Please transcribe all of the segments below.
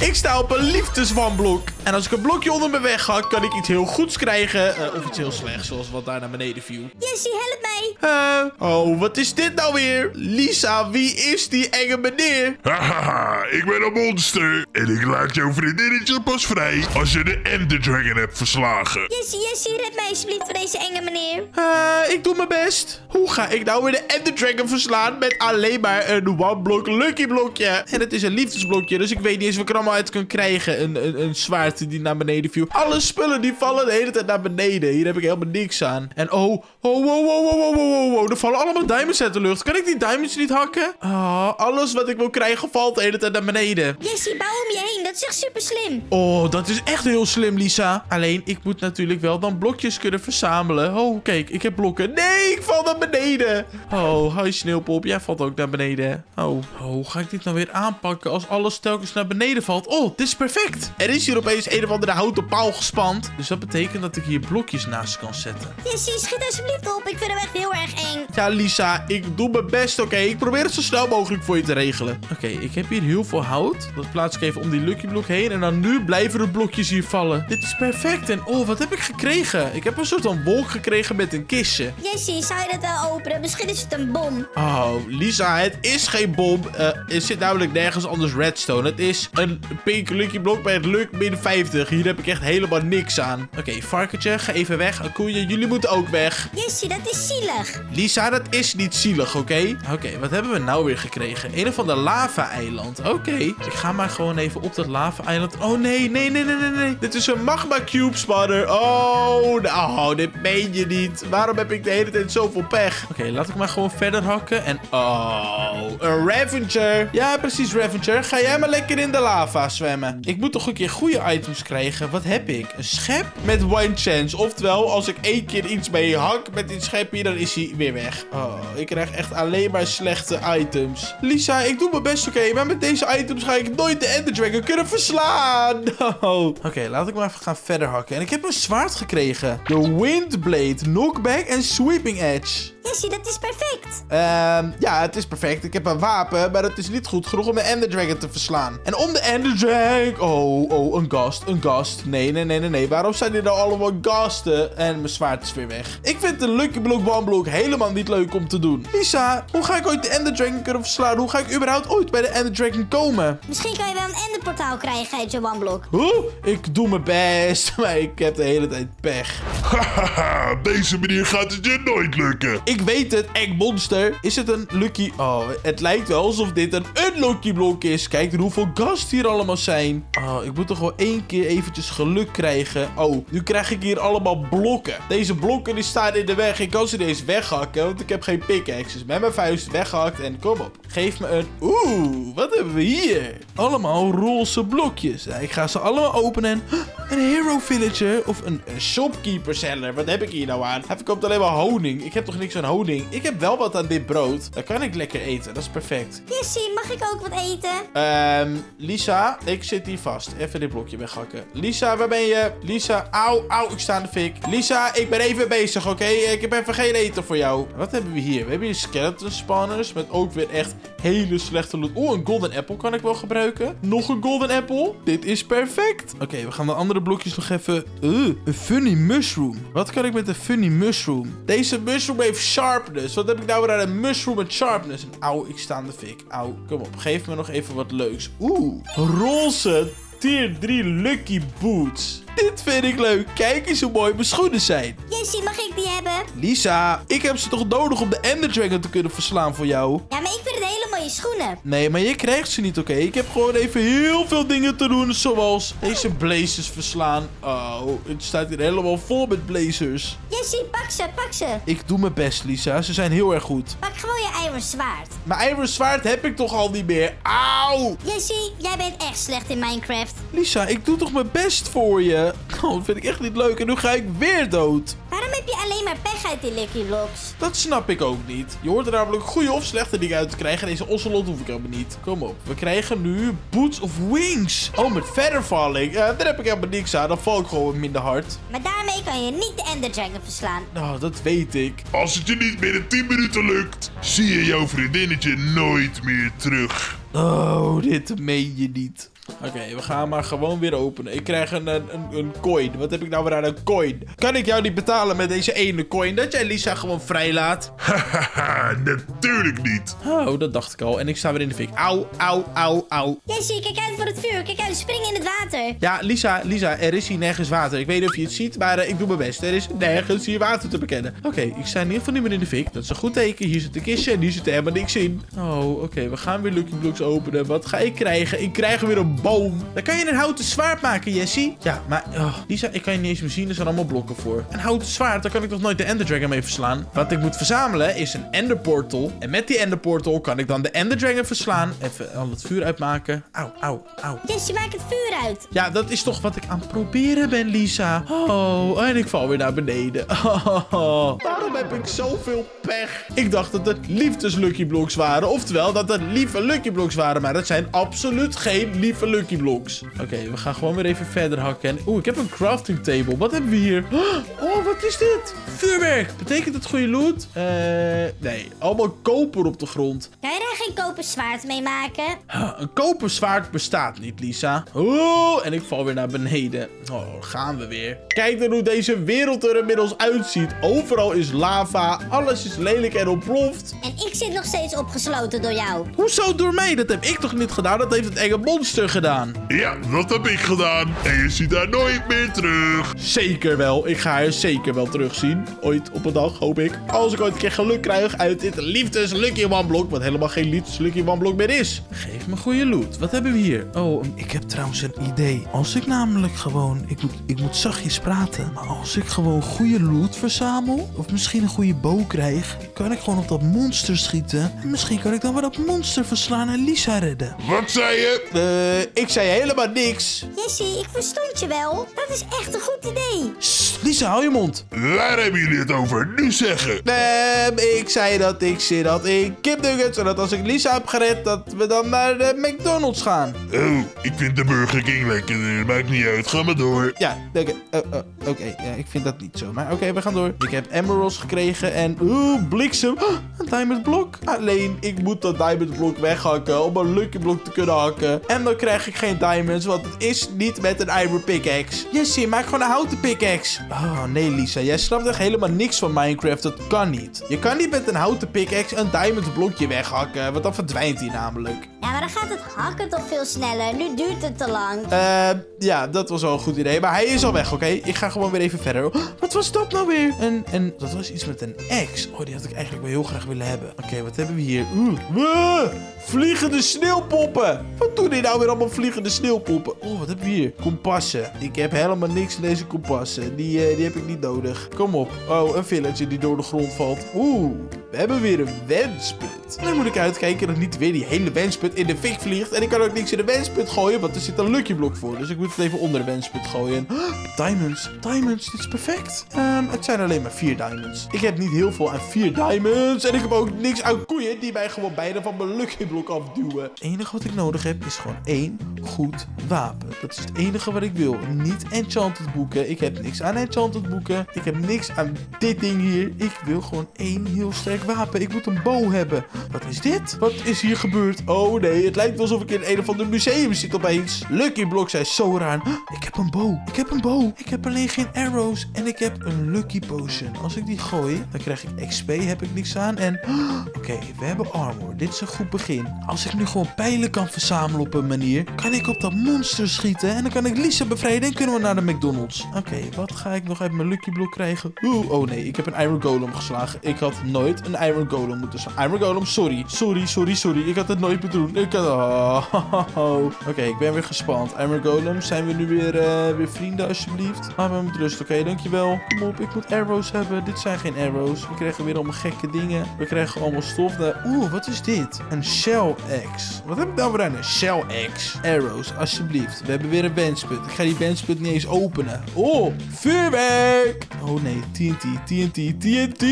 Ik sta op een liefdeswanblok. En als ik een blokje onder me weg ga, kan ik iets heel goeds krijgen. Of iets heel slechts, zoals wat daar naar beneden viel. Jessy, help mij. Oh, wat is dit nou weer? Lisa, wie is die enge meneer? Hahaha, ik ben een monster. En ik laat jouw vriendinnetje pas vrij als je de Ender Dragon hebt verslagen. Jessy, red mij alsjeblieft voor deze enge meneer. Ik doe mijn best. Hoe ga ik nou weer de Ender Dragon verslaan met alleen maar een one-block lucky blokje? En het is een liefdesblokje, dus ik weet niet eens wat ik er allemaal uit kan krijgen. Een zwaard die naar beneden viel. Alle spullen die vallen de hele tijd naar beneden. Hier heb ik helemaal niks aan. En oh, er vallen allemaal diamonds uit de lucht. Kan ik die diamonds niet hakken? Oh, alles wat ik wil krijgen valt de hele tijd naar beneden. Jessy, bouw om je heen. Dat is echt super slim. Oh, dat is echt heel slim, Lisa. Alleen, ik moet natuurlijk wel dan blokjes kunnen verzamelen. Oh, kijk, ik heb blokken. Nee, ik val naar beneden. Oh, hi Sneeuwpop. Jij valt ook naar beneden. Oh, hoe ga ik dit nou weer aanpakken als alles telkens naar beneden valt? Oh, dit is perfect. Er is hier opeens een of andere houten paal gespand. Dus dat betekent dat ik hier blokjes naast kan zetten. Jessy, schiet alsjeblieft op. Ik vind hem echt heel erg eng. Ja, Lisa, ik doe mijn best, oké? Ik probeer het zo snel mogelijk voor je te regelen. Oké, ik heb hier heel veel hout. Dat plaats ik even om die lucky blok heen. En dan nu blijven de blokjes hier vallen. Dit is perfect. En oh, wat heb ik gekregen? Ik heb een soort van wolk gekregen met een kistje. Jessy, zou je dat wel openen? Misschien is het een bom. Oh, Lisa, het is geen bom. Er zit namelijk nergens anders redstone. Het is een pink lucky blok bij het luck min 50. Hier heb ik echt helemaal niks aan. Oké, varkentje, ga even weg. Koeien, jullie moeten ook weg. Jessy, dat is zielig. Lisa, dat is niet zielig, oké? Oké, wat hebben we nou weer gekregen? Een of ander lava-eiland. Oké, ik ga maar gewoon even op dat lava-eiland. Oh, nee. Dit is een magma-cube-spanner. Oh, dit meen je niet. Waarom heb ik de hele tijd zoveel pech? Oké, laat ik maar gewoon verder hakken. En oh, een Ravager. Ja, precies, Ravager. Ga jij maar lekker in de lava zwemmen. Ik moet toch een keer goede items krijgen. Wat heb ik? Een schep met one chance. Oftewel, als ik één keer iets mee hak met dit schepje, dan is hij weer weg. Oh, ik krijg echt alleen maar slechte items. Lisa, ik doe mijn best, oké? Maar met deze items ga ik nooit de Ender Dragon kunnen verslaan. No. Oké, laat ik maar even gaan verder hakken. En ik heb een zwaard gekregen. De Windblade, Knockback en Sweeping Edge. Jessy, dat is perfect. Ja, het is perfect. Ik heb een wapen, maar het is niet goed genoeg om de Ender Dragon te verslaan. En om de Ender Dragon... Oh, een gast. Nee. Waarom zijn dit nou allemaal gasten? En mijn zwaard is weer weg. Ik vind de Lucky Block One Block helemaal niet leuk om te doen. Lisa, hoe ga ik ooit de Ender Dragon kunnen verslaan? Hoe ga ik überhaupt ooit bij de Ender Dragon komen? Misschien kan je wel een Ender Portaal krijgen uit je One Block. Huh? Ik doe mijn best, maar ik heb de hele tijd pech. Hahaha, deze manier gaat het je nooit lukken. Ik weet het, eng monster. Is het een lucky... Oh, het lijkt wel alsof dit een unlucky blok is. Kijk hoeveel gasten hier allemaal zijn. Oh, ik moet toch wel één keer eventjes geluk krijgen. Oh, nu krijg ik hier allemaal blokken. Deze blokken die staan in de weg. Ik kan ze niet eens weghakken, want ik heb geen pickaxes. Met mijn vuist weggehakt en kom op. Geef me een... Oeh, wat hebben we hier? Allemaal roze blokjes. Nou, ik ga ze allemaal openen. Een hero villager of een shopkeeper seller. Wat heb ik hier nou aan? Hij verkoopt alleen maar honing. Ik heb toch niks aan honing? Ik heb wel wat aan dit brood. Dan kan ik lekker eten. Dat is perfect. Jessy, mag ik ook wat eten? Lisa, ik zit hier vast. Even dit blokje weghakken. Lisa, waar ben je? Lisa, auw, ik sta in de fik. Lisa, ik ben even bezig, oké? Ik heb even geen eten voor jou. Wat hebben we hier? We hebben hier skeleton spawners met ook weer echt hele slechte loot. Oeh, een golden apple kan ik wel gebruiken. Nog een golden apple. Dit is perfect. Oké, we gaan de andere blokjes nog even... een funny mushroom. Wat kan ik met een funny mushroom? Deze mushroom heeft sharpness. Wat heb ik nou weer aan een mushroom met sharpness? En auw, ik sta in de fik. Auw, kom op. Geef me nog even wat leuks. Oeh, roze tier 3 lucky boots. Dit vind ik leuk. Kijk eens hoe mooi mijn schoenen zijn. Jessy, mag ik die hebben? Lisa, ik heb ze toch nodig om de Ender Dragon te kunnen verslaan voor jou? Ja, maar ik vind het hele mooie schoenen. Nee, maar je krijgt ze niet, oké? Ik heb gewoon even heel veel dingen te doen, zoals deze blazers verslaan. Oh, het staat hier helemaal vol met blazers. Jessy, pak ze. Ik doe mijn best, Lisa. Ze zijn heel erg goed. Pak gewoon je ijzeren zwaard. Mijn ijzeren zwaard heb ik toch al niet meer. Auw! Jessy, jij bent echt slecht in Minecraft. Lisa, ik doe toch mijn best voor je? Oh, dat vind ik echt niet leuk. En nu ga ik weer dood. Waarom heb je alleen maar pech uit die Lucky Blocks? Dat snap ik ook niet. Je hoort er namelijk goede of slechte dingen uit te krijgen. En deze ocelot hoef ik helemaal niet. Kom op. We krijgen nu Boots of Wings. Oh, met verdervalling. Daar heb ik helemaal niks aan. Dan val ik gewoon minder hard. Maar daarmee kan je niet de Ender Dragon verslaan. Nou, oh, dat weet ik. Als het je niet binnen 10 minuten lukt, zie je jouw vriendinnetje nooit meer terug. Oh, dit meen je niet. Oké, we gaan maar gewoon weer openen. Ik krijg een coin. Wat heb ik nou weer aan een coin? Kan ik jou niet betalen met deze ene coin? Dat jij Lisa gewoon vrijlaat? Hahaha, natuurlijk niet. Oh, dat dacht ik al. En ik sta weer in de fik. Au, au, au, au. Jessy, kijk uit voor het vuur. Kijk uit, spring in het water. Ja, Lisa, er is hier nergens water. Ik weet niet of je het ziet, maar ik doe mijn best. Er is nergens hier water te bekennen. Oké, ik sta in ieder geval niet meer in de fik. Dat is een goed teken. Hier zit een kistje en hier zit er helemaal niks in. Oh, oké, we gaan weer Lucky Blocks openen. Wat ga ik krijgen? Ik krijg weer een boom. Dan kan je een houten zwaard maken, Jessy. Ja, maar... Oh, Lisa, ik kan je niet eens meer zien. Er zijn allemaal blokken voor. Een houten zwaard, daar kan ik nog nooit de Ender Dragon mee verslaan. Wat ik moet verzamelen is een Ender Portal. En met die Ender Portal kan ik dan de Ender Dragon verslaan. Even al het vuur uitmaken. Au, au, au. Jessy, maak het vuur uit. Ja, dat is toch wat ik aan het proberen ben, Lisa. Oh, en ik val weer naar beneden. Oh, waarom heb ik zoveel pech? Ik dacht dat het liefdes-Lucky Blocks waren. Oftewel, dat het lieve Lucky Blocks waren. Maar dat zijn absoluut geen lieve Lucky Blocks. Oké, we gaan gewoon weer even verder hakken. En... Oeh, ik heb een crafting table. Wat hebben we hier? Oh, wat is dit? Vuurwerk. Betekent het goede loot? Nee. Allemaal koper op de grond. Kan je daar geen koperzwaard mee maken? Een koperzwaard bestaat niet, Lisa. Oh, en ik val weer naar beneden. Oh, gaan we weer. Kijk dan hoe deze wereld er inmiddels uitziet. Overal is lava. Alles is lelijk en ontploft. En ik zit nog steeds opgesloten door jou. Hoezo door mij? Dat heb ik toch niet gedaan? Dat heeft het enge monster gedaan. Ja, dat heb ik gedaan. En je ziet haar nooit meer terug. Zeker wel. Ik ga haar zeker wel terugzien. Ooit op een dag, hoop ik. Als ik ooit een keer geluk krijg uit dit liefdes-Lucky One Block. Wat helemaal geen liefdes-Lucky One Block meer is. Geef me goede loot. Wat hebben we hier? Oh, ik heb trouwens een idee. Als ik namelijk gewoon... Ik moet zachtjes praten. Maar als ik gewoon goede loot verzamel... of misschien een goede bow krijg... kan ik gewoon op dat monster schieten. En misschien kan ik dan wel dat monster verslaan en Lisa redden. Wat zei je? Ik zei helemaal niks. Jessy, ik verstond je wel. Dat is echt een goed idee. Sst, Lisa, hou je mond. Waar hebben jullie het over? Nu zeggen. Ik zei dat ik zin had in kipnuggets... en dat als ik Lisa heb gered... dat we dan naar de McDonald's gaan. Oh, ik vind de Burger King lekkerder. Maakt niet uit, ga maar door. Ja, oké. Ja, ik vind dat niet zo. Maar oké, we gaan door. Ik heb emeralds gekregen en... Oeh, bliksem. Oh, een diamond blok. Alleen, ik moet dat diamond blok weghakken... om een Lucky Blok te kunnen hakken. En dan krijg ik geen diamonds... want het is niet met een iron pickaxe. Jessy, maak gewoon een houten pickaxe. Oh, nee, Lisa. Jij snapt echt helemaal niks van Minecraft. Dat kan niet. Je kan niet met een houten pickaxe... een diamond blokje weghakken. Want dan verdwijnt hij namelijk. Ja, maar dan gaat het hakken toch veel sneller. Nu duurt het te lang. Ja, dat was wel een goed idee. Maar hij is al weg, oké? Ik ga gewoon weer even verder. Oh, wat was dat nou weer? En dat was iets met een ex. Oh, die had ik eigenlijk wel heel graag willen hebben. Oké, wat hebben we hier? Vliegende sneeuwpoppen. Wat doen die nou weer allemaal vliegende sneeuwpoppen? Oh, wat hebben we hier? Kompassen. Ik heb helemaal niks in deze kompassen. Die heb ik niet nodig. Kom op. Oh, een villager die door de grond valt. Oeh, we hebben weer een wensput. Dan moet ik uitkijken dat niet weer die hele wensput in de fik vliegt. En ik kan ook niks in de wensput gooien, want er zit een Lucky Blok voor. Dus ik moet het even onder de wensput gooien. Diamonds. Diamonds, dit is perfect. Het zijn alleen maar 4 diamonds. Ik heb niet heel veel aan 4 diamonds. En ik heb ook niks aan koeien die mij gewoon bijna van mijn Lucky Blok afduwen. Het enige wat ik nodig heb is gewoon 1 goed wapen. Dat is het enige wat ik wil. Niet enchanted boeken. Ik heb niks aan enchanted boeken. Ik heb niks aan dit ding hier. Ik wil gewoon 1 heel sterk wapen. Ik moet een bow hebben. Wat is dit? Wat is hier gebeurd? Oh nee, het lijkt alsof ik in een of ander museum zit opeens. Lucky Blok zijn zo raar. Ik heb een bow. Ik heb een bow. Ik heb alleen geen arrows. En ik heb een Lucky Potion. Als ik die gooi, dan krijg ik XP. Heb ik niks aan. En... Oké, we hebben armor. Dit is een goed begin. Als ik nu gewoon pijlen kan verzamelen op een manier, kan ik op dat monster schieten. En dan kan ik Lisa bevrijden en kunnen we naar de McDonald's. Oké, wat ga ik nog uit mijn Lucky Blok krijgen? Oeh, oh nee. Ik heb een Iron Golem geslagen. Ik had nooit een Iron Golem moeten slaan. Iron Golem, sorry. Sorry. Ik had het nooit bedoeld. Oké, ik ben weer gespant. Iron Golem, zijn we nu weer vrienden alsjeblieft? Laat me met rust, oké, dankjewel. Kom op, ik moet arrows hebben. Dit zijn geen arrows. We krijgen weer allemaal gekke dingen. We krijgen allemaal stof. Oeh, wat is dit? Een shell axe. Wat heb ik nou weer aan? Een shell axe. Arrows, alsjeblieft. We hebben weer een wensput. Ik ga die wensput niet eens openen. Oh, vuurwerk! Oh nee, TNT.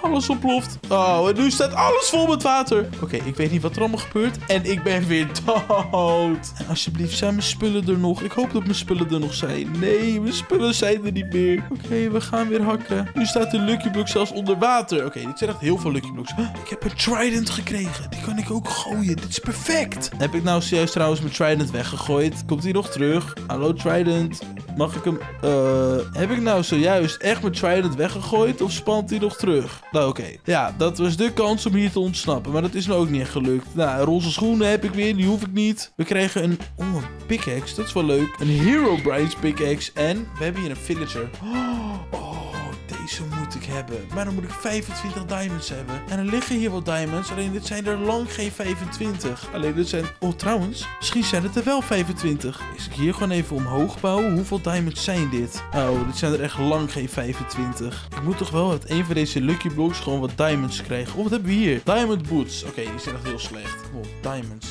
Alles op ontploft. Oh, en nu staat alles vol met water. Oké, ik weet niet wat er allemaal gebeurt. En ik ben weer dood. En alsjeblieft, zijn mijn spullen er nog? Ik hoop dat mijn spullen er nog zijn. Nee, mijn spullen zijn er niet meer. Oké, we gaan weer hakken. Nu staat de Lucky Block zelfs onder water. Oké, dit zijn echt heel veel Lucky Blocks. Ik heb een trident gekregen. Die kan ik ook gooien. Dit is perfect. Heb ik nou zojuist trouwens mijn trident weggegooid? Komt hij nog terug? Hallo, trident. Mag ik hem... heb ik nou zojuist echt mijn trident weggegooid? Of spant hij nog terug? Nou, oké. Ja, dat was de kans om hier te ontsnappen. Maar dat is nou ook niet echt gelukt. Nou, roze schoenen heb ik weer. Die hoef ik niet. We kregen een... Oh, een pickaxe. Dat is wel leuk. Een Herobrine's pickaxe. En we hebben hier een villager. Deze moet ik hebben. Maar dan moet ik 25 diamonds hebben. En er liggen hier wel diamonds. Alleen dit zijn er lang geen 25. Alleen dit zijn... Oh, trouwens. Misschien zijn het er wel 25. Als ik hier gewoon even omhoog bouw. Hoeveel diamonds zijn dit? Oh, dit zijn er echt lang geen 25. Ik moet toch wel uit een van deze Lucky Blocks gewoon wat diamonds krijgen. Oh, wat hebben we hier? Diamond boots. Oké, die zijn echt heel slecht. Oh, diamonds.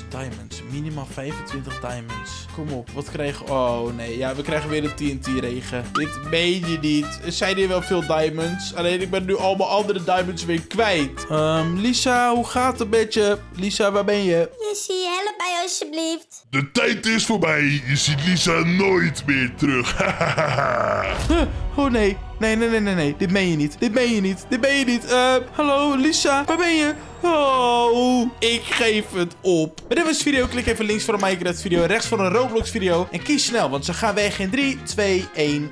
Minimaal 25 diamonds. Kom op, wat krijgen we? Oh, nee. Ja, we krijgen weer een TNT-regen. Dit meen je niet. Er zijn hier wel veel diamonds. Alleen ik ben nu al mijn andere diamonds weer kwijt. Lisa, hoe gaat het met je? Lisa, waar ben je? Jessy, help mij alsjeblieft. De tijd is voorbij. Je ziet Lisa nooit meer terug. Oh nee. Nee. Dit meen je niet. Hallo, Lisa. Waar ben je? Oh, ik geef het op. Bij deze video klik even links voor een Minecraft video, rechts voor een Roblox video. En kies snel, want ze gaan weg in 3, 2, 1.